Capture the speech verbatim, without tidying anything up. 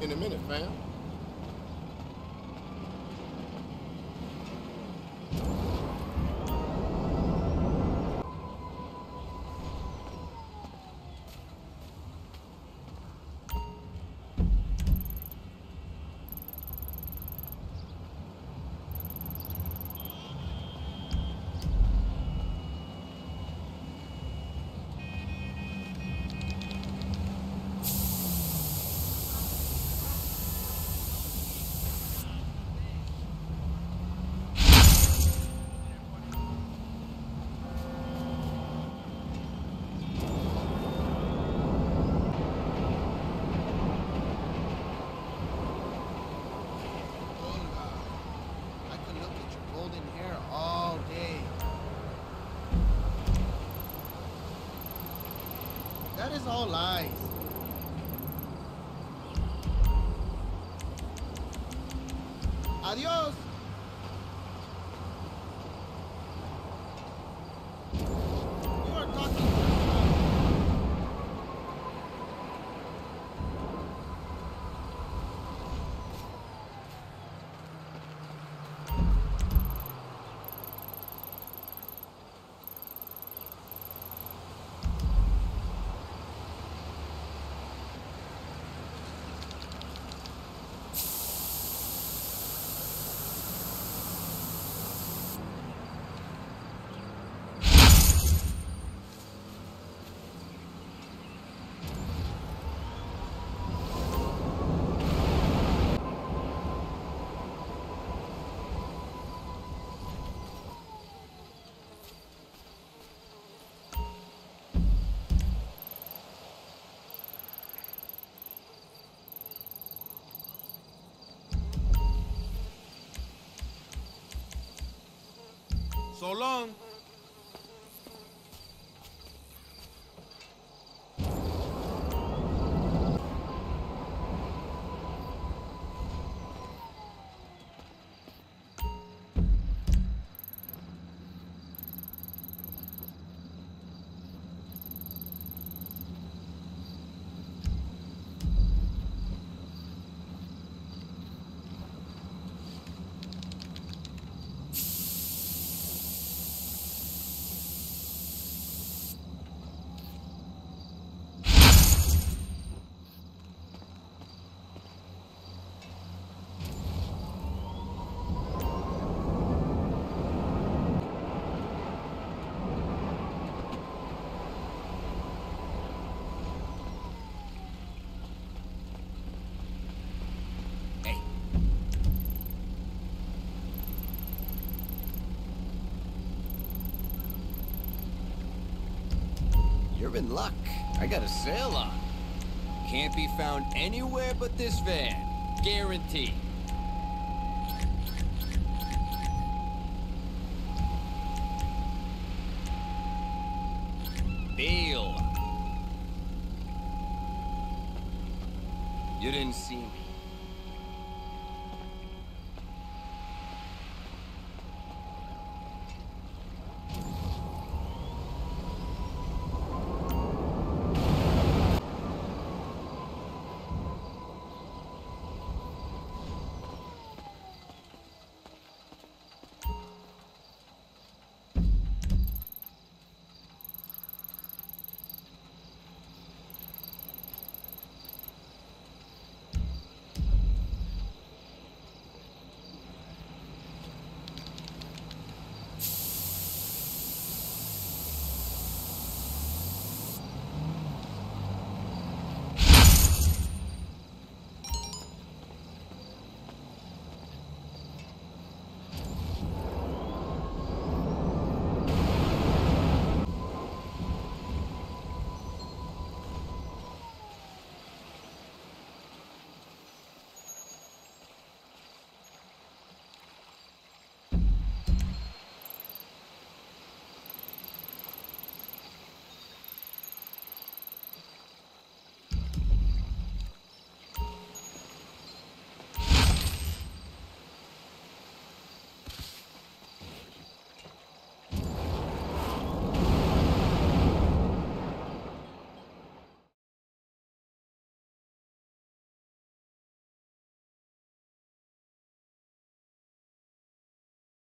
in a minute, fam. That is all lies. Adios. You are talking. So long. You're in luck. I got a sale on. Can't be found anywhere but this van. Guaranteed. Deal. You didn't see me.